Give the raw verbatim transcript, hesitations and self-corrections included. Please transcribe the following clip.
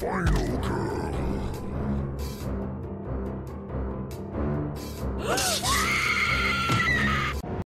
Final girl.